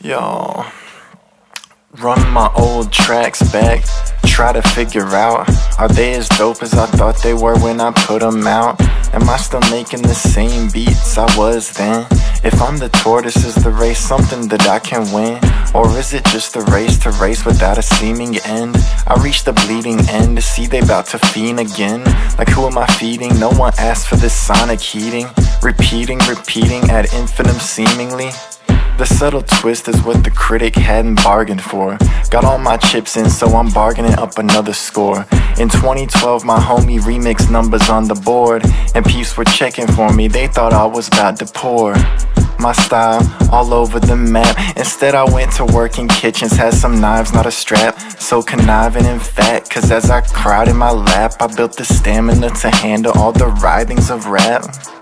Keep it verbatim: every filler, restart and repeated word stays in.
Yo, run my old tracks back, try to figure out, are they as dope as I thought they were when I put them out? Am I still making the same beats I was then? If I'm the tortoise, is the race something that I can win? Or is it just a race to race without a seeming end? I reach the bleeding end to see they bout to fiend again. Like who am I feeding? No one asked for this sonic heating. Repeating, repeating ad infinitum seemingly. The subtle twist is what the critic hadn't bargained for. Got all my chips in, so I'm bargaining up another score. In twenty twelve, my homie remixed numbers on the board, and peeps were checking for me, they thought I was about to pour. My style, all over the map. Instead I went to work in kitchens, had some knives, not a strap. So conniving and fat, cause as I cried in my lap, I built the stamina to handle all the writhings of rap.